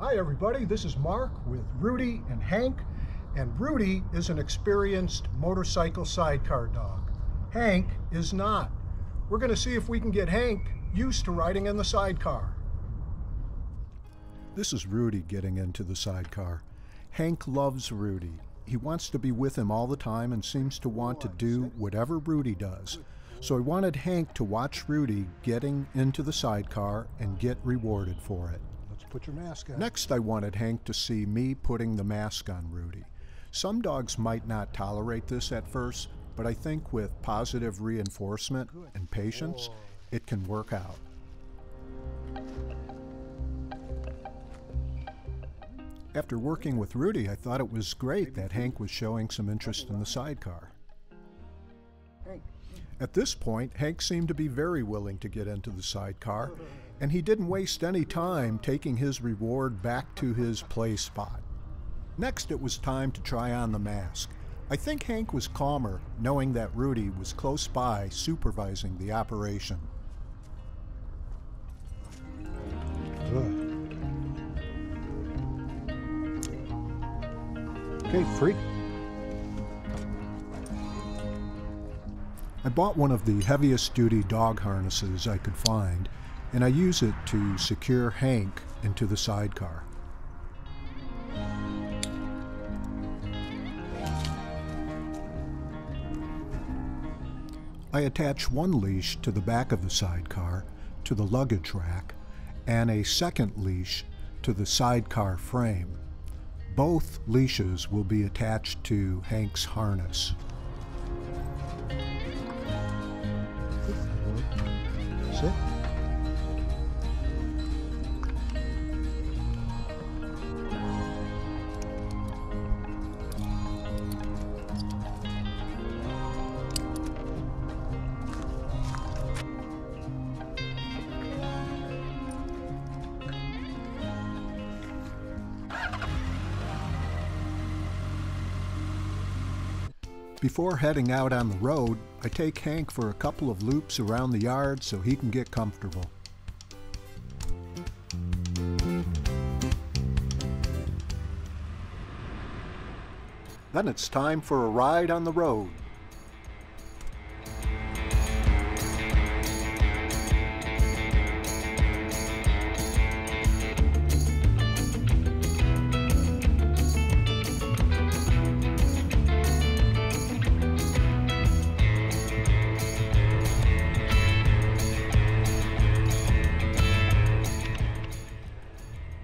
Hi everybody, this is Mark with Rudy and Hank, and Rudy is an experienced motorcycle sidecar dog. Hank is not. We're going to see if we can get Hank used to riding in the sidecar. This is Rudy getting into the sidecar. Hank loves Rudy. He wants to be with him all the time and seems to want to do whatever Rudy does. So I wanted Hank to watch Rudy getting into the sidecar and get rewarded for it. Put your mask on. Next, I wanted Hank to see me putting the mask on Rudy. Some dogs might not tolerate this at first, but I think with positive reinforcement and patience, it can work out. After working with Rudy, I thought it was great that Hank was showing some interest in the sidecar. At this point, Hank seemed to be very willing to get into the sidecar, and he didn't waste any time taking his reward back to his play spot. Next, it was time to try on the mask. I think Hank was calmer, knowing that Rudy was close by supervising the operation. Good. Okay, freak. I bought one of the heaviest duty dog harnesses I could find, and I use it to secure Hank into the sidecar. I attach one leash to the back of the sidecar to the luggage rack, and a second leash to the sidecar frame. Both leashes will be attached to Hank's harness. Sit. Before heading out on the road, I take Hank for a couple of loops around the yard so he can get comfortable. Then it's time for a ride on the road.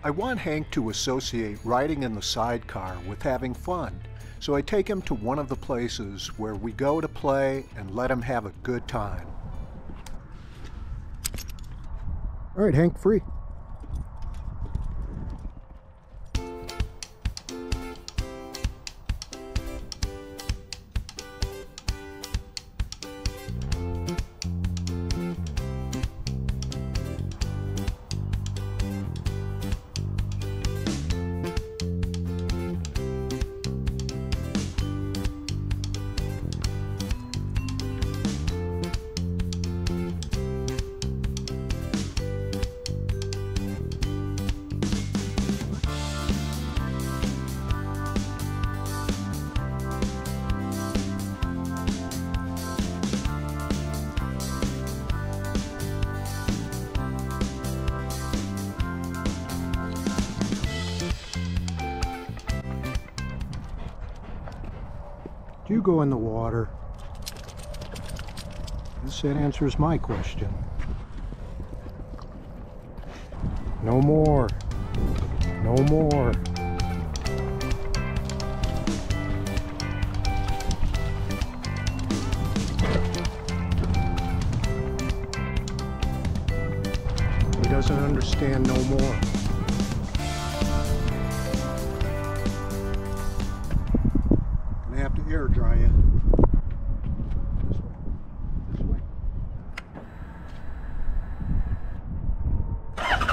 I want Hank to associate riding in the sidecar with having fun, so I take him to one of the places where we go to play and let him have a good time. All right, Hank, free. You go in the water. That answers my question. No more. No more. He doesn't understand no more. Air dry it. This way. This way.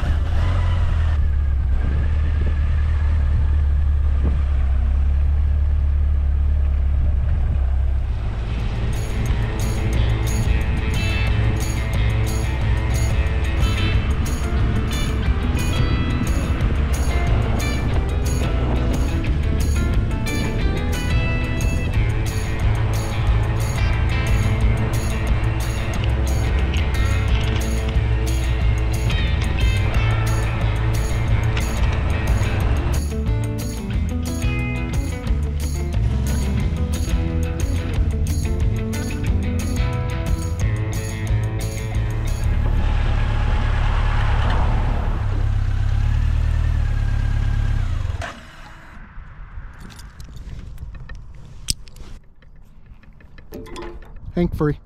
Hank free.